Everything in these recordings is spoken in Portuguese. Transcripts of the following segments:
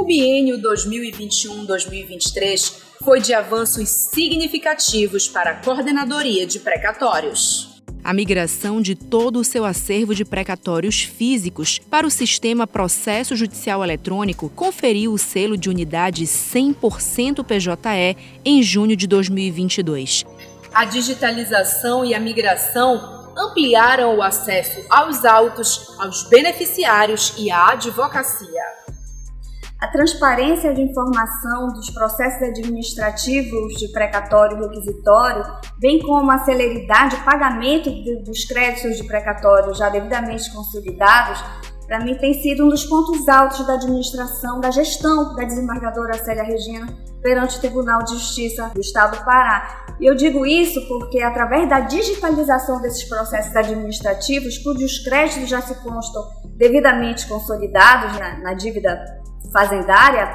O biênio 2021-2023 foi de avanços significativos para a Coordenadoria de Precatórios. A migração de todo o seu acervo de precatórios físicos para o sistema Processo Judicial Eletrônico conferiu o selo de unidade 100% PJE em junho de 2022. A digitalização e a migração ampliaram o acesso aos autos, aos beneficiários e à advocacia. A transparência de informação dos processos administrativos de precatório e requisitório, bem como a celeridade e pagamento dos créditos de precatório já devidamente consolidados, para mim tem sido um dos pontos altos da administração, da gestão da desembargadora Célia Regina perante o Tribunal de Justiça do Estado do Pará. E eu digo isso porque, através da digitalização desses processos administrativos, cujos créditos já se constam devidamente consolidados na dívida fazendária,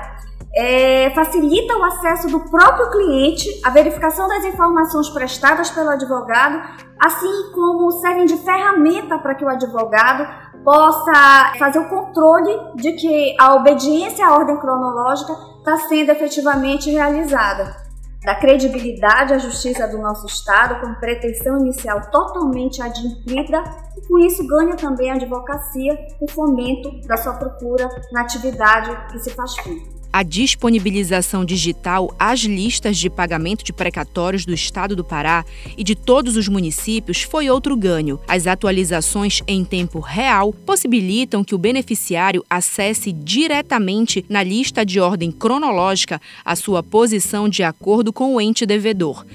facilita o acesso do próprio cliente à verificação das informações prestadas pelo advogado, assim como servem de ferramenta para que o advogado possa fazer o controle de que a obediência à ordem cronológica está sendo efetivamente realizada. Da credibilidade à justiça do nosso Estado, com pretensão inicial totalmente adimplida, e com isso ganha também a advocacia o fomento da sua procura na atividade que se faz fim. A disponibilização digital às listas de pagamento de precatórios do Estado do Pará e de todos os municípios foi outro ganho. As atualizações em tempo real possibilitam que o beneficiário acesse diretamente na lista de ordem cronológica a sua posição de acordo com o ente devedor.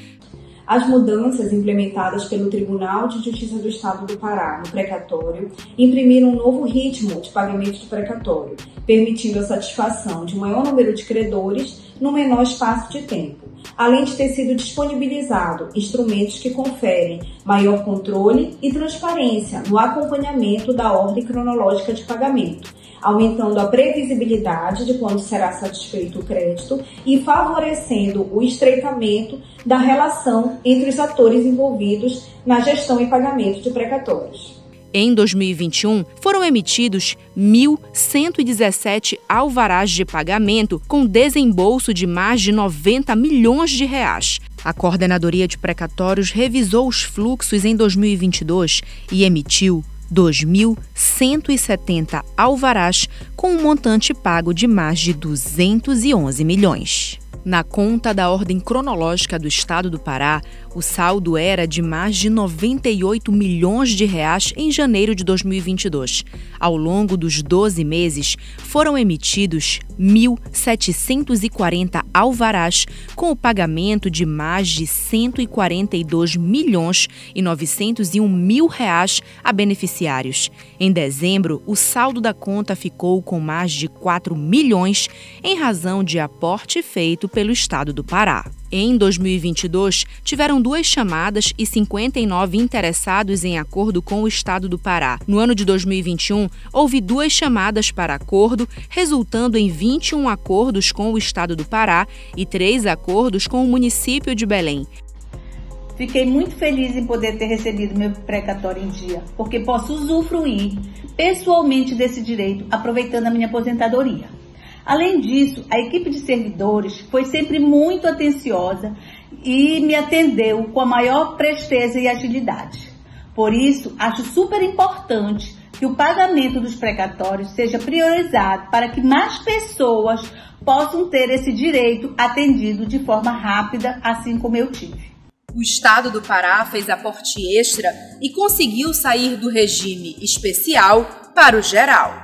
As mudanças implementadas pelo Tribunal de Justiça do Estado do Pará no precatório imprimiram um novo ritmo de pagamento de precatório, permitindo a satisfação de um maior número de credores no menor espaço de tempo, além de ter sido disponibilizado instrumentos que conferem maior controle e transparência no acompanhamento da ordem cronológica de pagamento, aumentando a previsibilidade de quando será satisfeito o crédito e favorecendo o estreitamento da relação entre os atores envolvidos na gestão e pagamento de precatórios. Em 2021, foram emitidos 1.117 alvarás de pagamento com desembolso de mais de 90 milhões de reais. A Coordenadoria de Precatórios revisou os fluxos em 2022 e emitiu 2.170 alvarás, com um montante pago de mais de 211 milhões. Na conta da Ordem Cronológica do Estado do Pará, o saldo era de mais de 98 milhões de reais em janeiro de 2022. Ao longo dos 12 meses, foram emitidos 1.740 alvarás, com o pagamento de mais de 142 milhões e 901 mil reais a beneficiários. Em dezembro, o saldo da conta ficou com mais de 4 milhões em razão de aporte feito pelo Estado do Pará. Em 2022, tiveram 2 chamadas e 59 interessados em acordo com o Estado do Pará. No ano de 2021, houve 2 chamadas para acordo, resultando em 21 acordos com o Estado do Pará e 3 acordos com o município de Belém. Fiquei muito feliz em poder ter recebido meu precatório em dia, porque posso usufruir pessoalmente desse direito, aproveitando a minha aposentadoria. Além disso, a equipe de servidores foi sempre muito atenciosa e me atendeu com a maior presteza e agilidade. Por isso, acho super importante que o pagamento dos precatórios seja priorizado para que mais pessoas possam ter esse direito atendido de forma rápida, assim como eu tive. O Estado do Pará fez aporte extra e conseguiu sair do regime especial para o geral,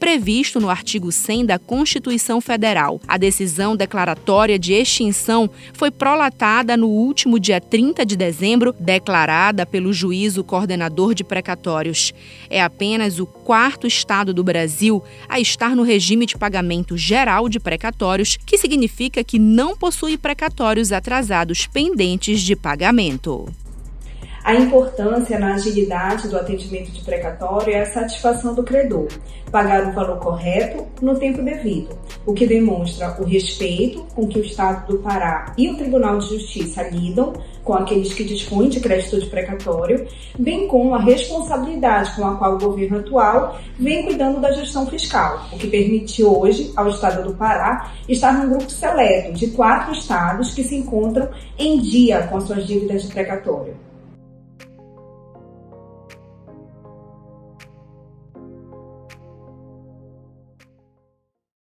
previsto no artigo 100 da Constituição Federal. A decisão declaratória de extinção foi prolatada no último dia 30 de dezembro, declarada pelo Juízo Coordenador de Precatórios. É apenas o 4º estado do Brasil a estar no regime de pagamento geral de precatórios, que significa que não possui precatórios atrasados pendentes de pagamento. A importância na agilidade do atendimento de precatório é a satisfação do credor, pagar o valor correto no tempo devido, o que demonstra o respeito com que o Estado do Pará e o Tribunal de Justiça lidam com aqueles que dispõem de crédito de precatório, bem como a responsabilidade com a qual o governo atual vem cuidando da gestão fiscal, o que permite hoje ao Estado do Pará estar num grupo seleto de 4 estados que se encontram em dia com suas dívidas de precatório.